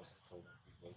Hãy subscribe cho kênh